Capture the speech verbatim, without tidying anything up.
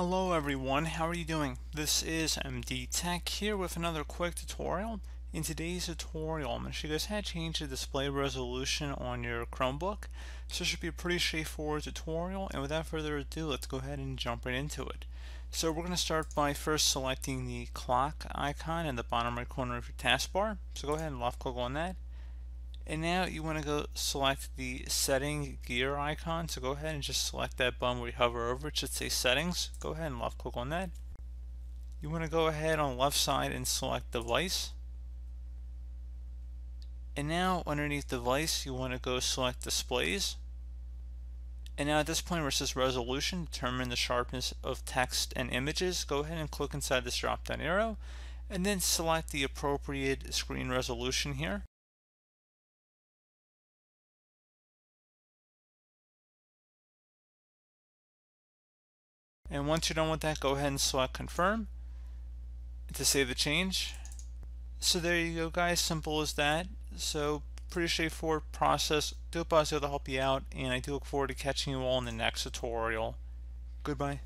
Hello everyone, how are you doing? This is M D Tech here with another quick tutorial. In today's tutorial, I'm going to show you guys how to change the display resolution on your Chromebook. So it should be a pretty straightforward tutorial, and without further ado, let's go ahead and jump right into it. So we're going to start by first selecting the clock icon in the bottom right corner of your taskbar. So go ahead and left click on that. And now you want to go select the setting gear icon, so go ahead and just select that button where you hover over, it should say settings. Go ahead and left click on that. You want to go ahead on the left side and select device. And now underneath device you want to go select displays. And now at this point where it says resolution, determine the sharpness of text and images. Go ahead and click inside this drop down arrow and then select the appropriate screen resolution here. And once you're done with that, go ahead and select confirm to save the change. So there you go guys, simple as that. So pretty straightforward process. Do a positive to help you out, and I do look forward to catching you all in the next tutorial. Goodbye.